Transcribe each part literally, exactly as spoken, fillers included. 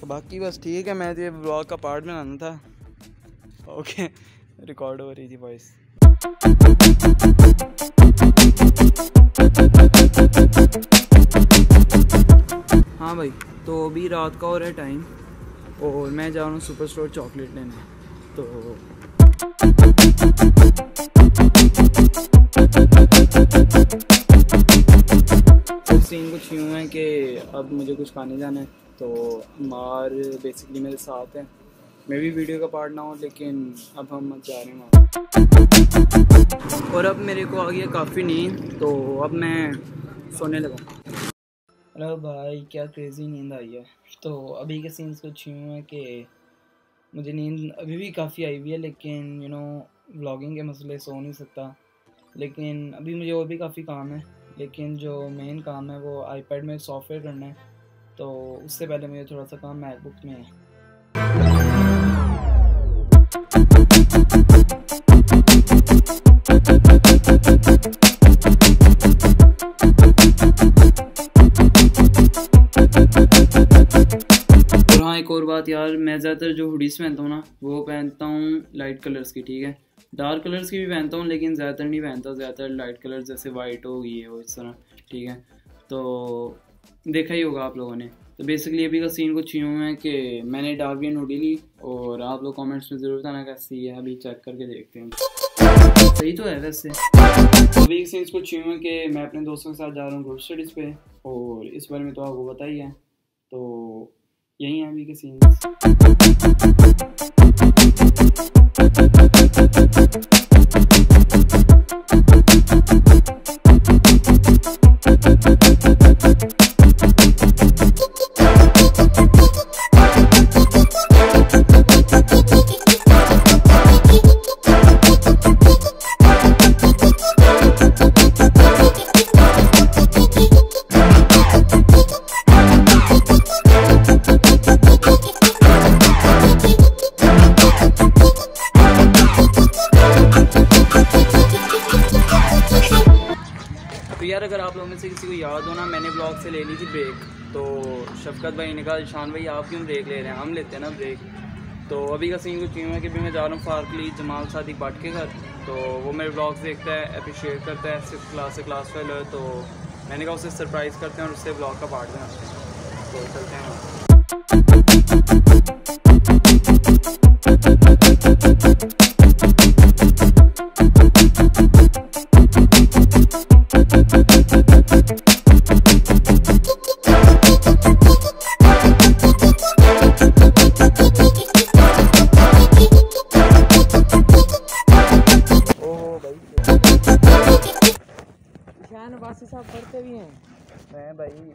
तो बाकी बस ठीक है, मैं ये ब्लॉग का पार्ट बनाना था। ओके, रिकॉर्ड हो रही थी वॉइस। हाँ भाई, तो अभी रात का हो रहा है टाइम और मैं जा रहा हूँ सुपर स्टोर चॉकलेट लेने। तो सीन कुछ यूँ है कि अब मुझे कुछ खाने जाना है, तो मार बेसिकली मेरे साथ है। मैं भी वीडियो का पार्ट ना हो, लेकिन अब हम मत जा रहे हैं। और अब मेरे को आ गया काफ़ी नींद, तो अब मैं सोने लगा। अरे भाई, क्या क्रेज़ी नींद आई है। तो अभी के सीन्स कुछ यूँ है कि मुझे नींद अभी भी काफ़ी आई हुई है, लेकिन यू नो व्लॉगिंग के मसले सो नहीं सकता। लेकिन अभी मुझे और भी काफ़ी काम है, लेकिन जो मेन काम है वो आईपैड में सॉफ्टवेयर करना है। तो उससे पहले मुझे थोड़ा सा काम मैकबुक में है। एक और बात यार, मैं ज़्यादातर जो हुडीज़ पहनता हूँ ना, वो पहनता हूँ लाइट कलर्स की। ठीक है, डार्क कलर्स की भी पहनता हूँ, लेकिन ज़्यादातर नहीं पहनता। ज़्यादातर लाइट कलर जैसे वाइट हो गई है वो, इस तरह। ठीक है, तो देखा ही होगा आप लोगों ने। तो बेसिकली अभी का सीन कुछ यूँ है कि मैंने डार्क ग्रीन हुडी ली, और आप लोग कमेंट्स में ज़रूर बताना कैसी है। अभी चेक करके देखते हैं, सही तो है वैसे। अभी का सीन कुछ यूँ है कि मैं अपने दोस्तों के साथ जा रहा हूँ ग्रुप स्टडीज़ पे, और इस बारे में तो आपको पता ही है। तो यही है अभी के सीन। यार अगर आप लोगों में से किसी को याद हो ना, मैंने ब्लॉग से ले ली थी ब्रेक। तो शफकत भाई ने कहा, शान भाई आप क्यों ब्रेक ले रहे हैं, हम लेते हैं ना ब्रेक। तो अभी का सीन कुछ यूँ है कि भी मैं जा रहा हूँ फार्कली जमाल सादिक भट्ट के घर। तो वो मेरे ब्लॉग देखता है, अप्रिशिएट करता है, सिर्फ क्लास से क्लास फेल है। तो मैंने कहा उसे सरप्राइज़ करते हैं और उससे ब्लॉग का पार्ट बनाते हैं। तो चलते हैं। वासी साहब पढ़ते भी हैं मैं भाई मैं।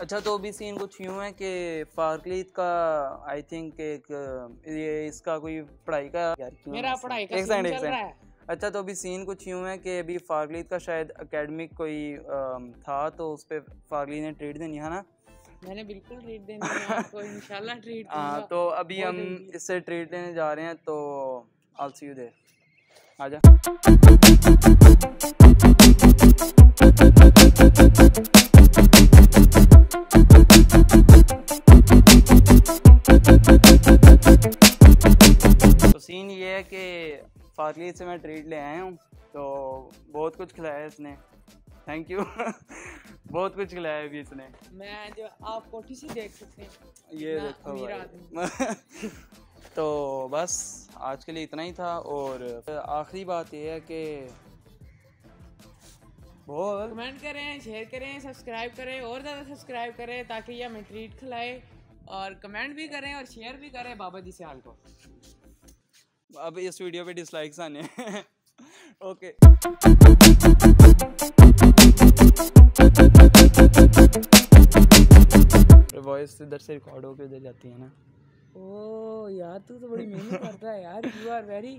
अच्छा, तो अभी सीन कुछ यूँ है कि फार्कली का आई थिंक एक ये इसका कोई पढ़ाई का यार मेरा पढ़ाई का सीन चल रहा है। अच्छा, तो अभी सीन कुछ यूँ है कि अभी फार्कली का शायद एकेडमिक कोई था, तो उस पर फार्कली ने ट्रीट देनी है ना। मैंने बिल्कुल ट्रीट देनी है आपको, इंशाल्लाह ट्रीट दूंगा। तो अभी हम इससे ट्रीट लेने जा रहे हैं। तो I'll see you there, आजा। तो सीन ये है कि फार्कली से मैं ट्रीट ले आया हूँ, तो बहुत कुछ खिलाया इसने। Thank you. बहुत कुछ खिलाया भी इसने। मैं जो आप कोठी से देख सकते हैं, ये देखो अमीर आदमी। तो बस आज के लिए इतना ही था। और आखिरी बात ये है कि बहुत कमेंट करें, शेयर करें, सब्सक्राइब करें, और ज़्यादा सब्सक्राइब करें, ताकि ये हमें ट्रीट खिलाए। और कमेंट भी करें और शेयर भी करें बाबा जी सियाल को। अब इस वीडियो पे डिसलाइक्स आने। ओके, वॉइस इधर से रिकॉर्ड होकर उधर जाती है ना। ओ यार, तू तो बड़ी मेहनत करता है यार, यू आर वेरी